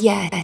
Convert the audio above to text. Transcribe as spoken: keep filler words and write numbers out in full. Yeah.